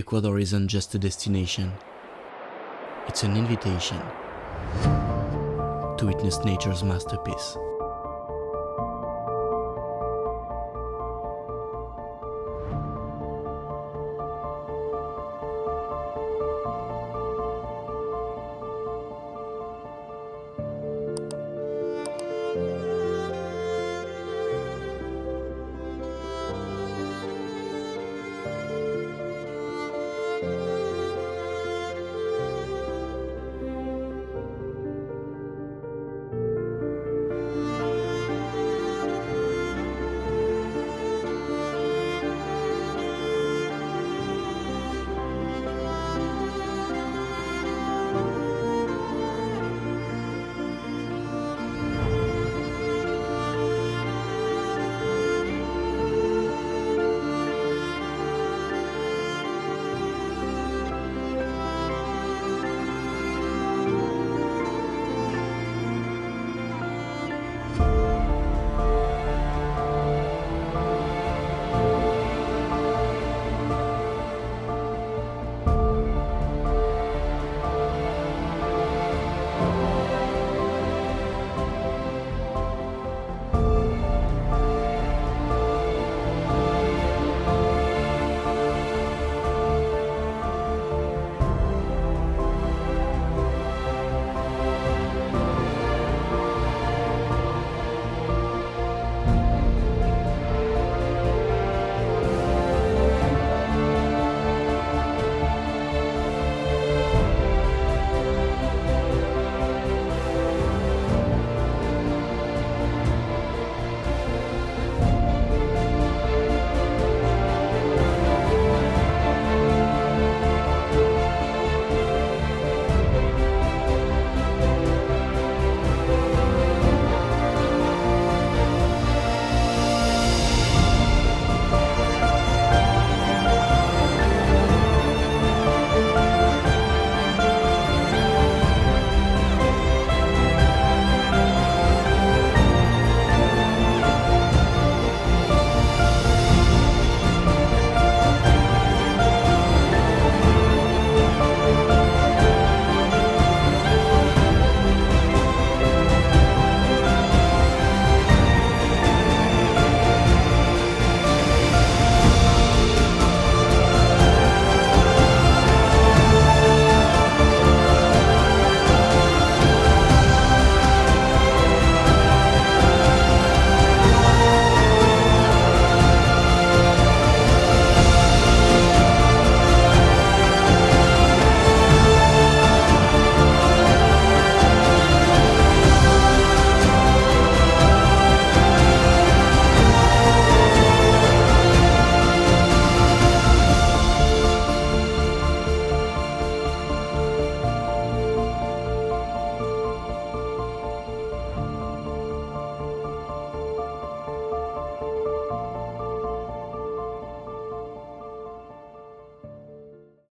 Ecuador isn't just a destination, it's an invitation to witness nature's masterpiece.